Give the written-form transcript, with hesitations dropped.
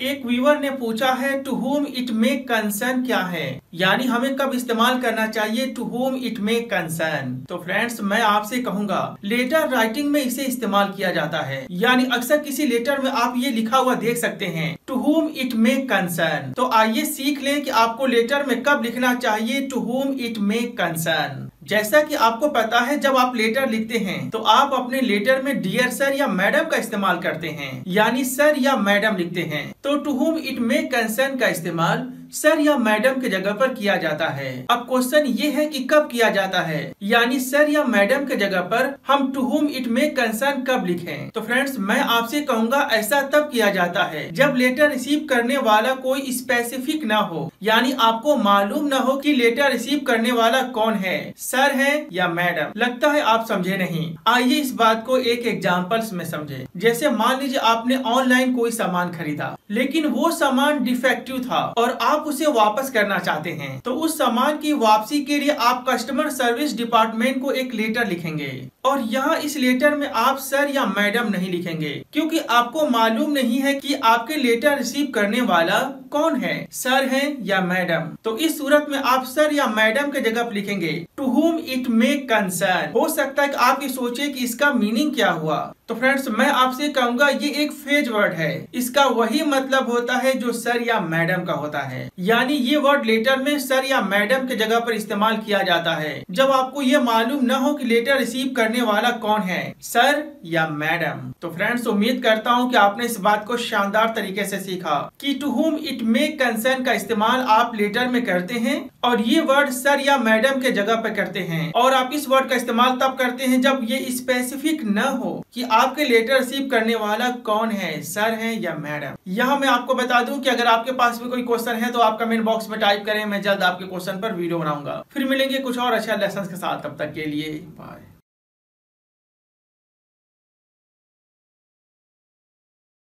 एक व्यूअर ने पूछा है to whom it may concern क्या है, यानी हमें कब इस्तेमाल करना चाहिए to whom it may concern. तो फ्रेंड्स मैं आपसे कहूंगा लेटर राइटिंग में इसे इस्तेमाल किया जाता है, यानी अक्सर किसी लेटर में आप ये लिखा हुआ देख सकते हैं to whom it may concern. तो आइए सीख लें कि आपको लेटर में कब लिखना चाहिए to whom it may concern. जैसा कि आपको पता है जब आप लेटर लिखते हैं तो आप अपने लेटर में डियर सर या मैडम का इस्तेमाल करते हैं, यानी सर या मैडम लिखते हैं। तो to whom it may concern का इस्तेमाल सर या मैडम के जगह पर किया जाता है। अब क्वेश्चन ये है कि कब किया जाता है, यानी सर या मैडम के जगह पर हम to whom it may concern कब लिखें। तो फ्रेंड्स मैं आपसे कहूंगा ऐसा तब किया जाता है जब लेटर रिसीव करने वाला कोई स्पेसिफिक ना हो, यानी आपको मालूम ना हो कि लेटर रिसीव करने वाला कौन है, सर है या मैडम। लगता है आप समझे नहीं। आइए इस बात को एक एग्जाम्पल्स में समझे। जैसे मान लीजिए आपने ऑनलाइन कोई सामान खरीदा लेकिन वो सामान डिफेक्टिव था और आप उसे वापस करना चाहते हैं, तो उस सामान की वापसी के लिए आप कस्टमर सर्विस डिपार्टमेंट को एक लेटर लिखेंगे। और यहाँ इस लेटर में आप सर या मैडम नहीं लिखेंगे क्योंकि आपको मालूम नहीं है कि आपके लेटर रिसीव करने वाला कौन है, सर है या मैडम। तो इस सूरत में आप सर या मैडम के जगह पर लिखेंगे to whom it may concern. हो सकता है कि आप ये सोचे कि इसका मीनिंग क्या हुआ। तो फ्रेंड्स मैं आपसे कहूंगा ये एक फ्रेज वर्ड है, इसका वही मतलब होता है जो सर या मैडम का होता है, यानी ये वर्ड लेटर में सर या मैडम के जगह पर इस्तेमाल किया जाता है जब आपको ये मालूम न हो कि लेटर रिसीव करने वाला कौन है, सर या मैडम। तो फ्रेंड्स उम्मीद करता हूँ कि आपने इस बात को शानदार तरीके से सीखा कि to whom it may concern का इस्तेमाल आप लेटर में करते हैं और ये वर्ड सर या मैडम के जगह पर करते हैं। और आप इस वर्ड का इस्तेमाल तब करते हैं जब ये स्पेसिफिक न हो कि आपके लेटर रिसीव करने वाला कौन है, सर है या मैडम। यहाँ मैं आपको बता दूं कि अगर आपके पास भी कोई क्वेश्चन है तो आप कमेंट बॉक्स में टाइप करें, मैं जल्द आपके क्वेश्चन पर वीडियो बनाऊंगा। फिर मिलेंगे कुछ और अच्छा लेसन के साथ, तब तक के लिए बाय।